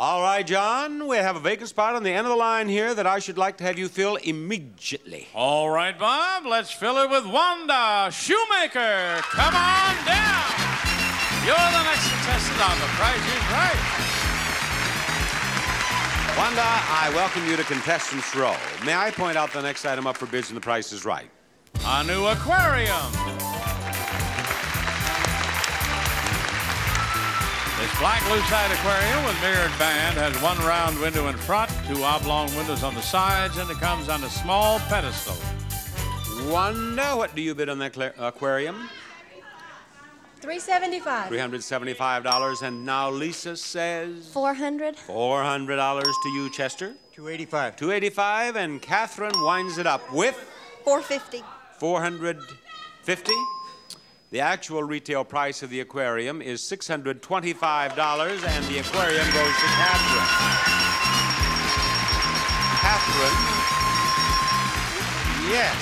All right, John, we have a vacant spot on the end of the line here that I should like to have you fill immediately. All right, Bob, let's fill it with Wanda Shoemaker. Come on down. You're the next contestant on The Price is Right. Wanda, I welcome you to Contestants Row. May I point out the next item up for bids in The Price is Right? A new aquarium. This black lucite aquarium with mirrored band has one round window in front, two oblong windows on the sides, and it comes on a small pedestal. Wanda, what do you bid on that aquarium? $375. $375. And now Lisa says? $400. $400 to you, Chester. $285. $285. And Catherine winds it up with? $450. $450. The actual retail price of the aquarium is $625, and the aquarium goes to Catherine. Catherine? Yes.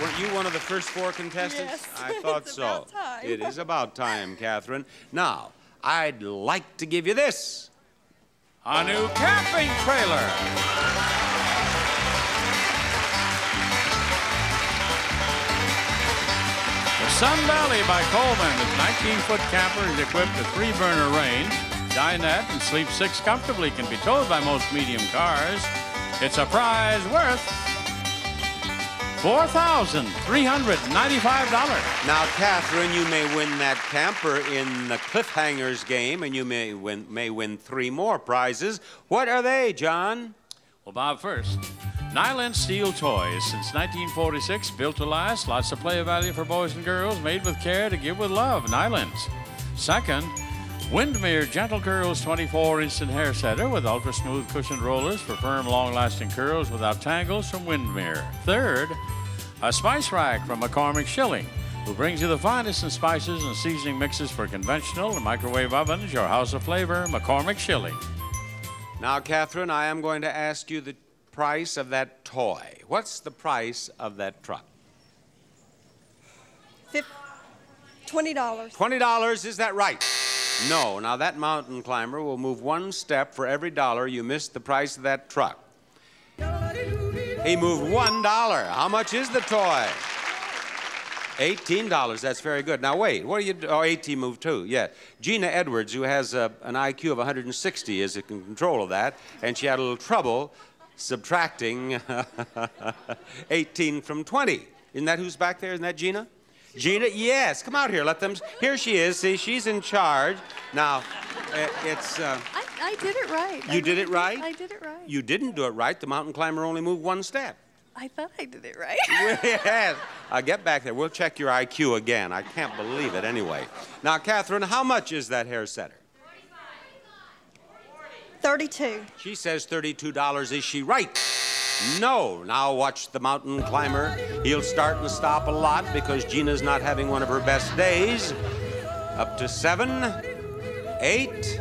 Weren't you one of the first four contestants? Yes. I thought it's so. About time. It is about time, Catherine. Now, I'd like to give you this. A new camping trailer. Sun Valley by Coleman with 19-foot camper is equipped with 3-burner range, dinette, and sleep 6 comfortably. Can be towed by most medium cars. It's a prize worth $4,395. Now, Catherine, you may win that camper in the cliffhangers game, and you may win 3 more prizes. What are they, John? Well, Bob, first. Nylint steel toys since 1946, built to last, lots of play value for boys and girls, made with care to give with love, Nylint. Second, Windmere Gentle Curls 24 instant hair setter with ultra smooth cushioned rollers for firm, long-lasting curls without tangles from Windmere. Third, a spice rack from McCormick Schilling, who brings you the finest in spices and seasoning mixes for conventional and microwave ovens, your house of flavor, McCormick Schilling. Now, Catherine, I am going to ask you the price of that toy. What's the price of that truck? $20. $20, is that right? No. Now that mountain climber will move one step for every dollar you missed the price of that truck. He moved $1. How much is the toy? $18. That's very good. Now wait, what are you? Oh, 18 moved too. Yeah, Gina Edwards, who has an IQ of 160, is in control of that, and she had a little trouble subtracting 18 from 20. Isn't that who's back there? Isn't that Gina? Gina, yes. Come out here. Let them. Here she is. See, she's in charge. Now, it's. I did it right. You did it right? I did it right. You didn't do it right. The mountain climber only moved one step. I thought I did it right. Yes. Get back there. We'll check your IQ again. I can't believe it anyway. Now, Catherine, how much is that hair setter? 32. She says $32. Is she right? No. Now watch the mountain climber. He'll start and stop a lot because Gina's not having one of her best days. Up to 7, 8.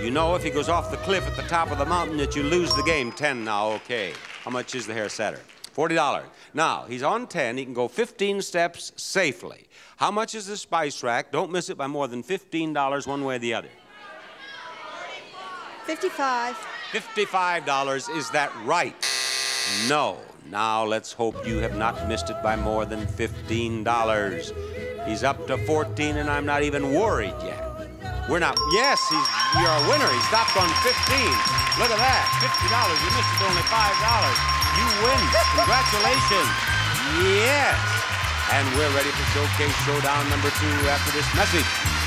You know, if he goes off the cliff at the top of the mountain that you lose the game. 10 now, okay. How much is the hair setter? $40. Now, he's on 10. He can go 15 steps safely. How much is the spice rack? Don't miss it by more than $15 one way or the other. $55. $55, is that right? No. Now let's hope you have not missed it by more than $15. He's up to 14, and I'm not even worried yet. We're not. Yes, you're a winner. He stopped on 15. Look at that, $50. You missed it only $5. You win. Congratulations. Yes. And we're ready for Showcase Showdown number 2 after this message.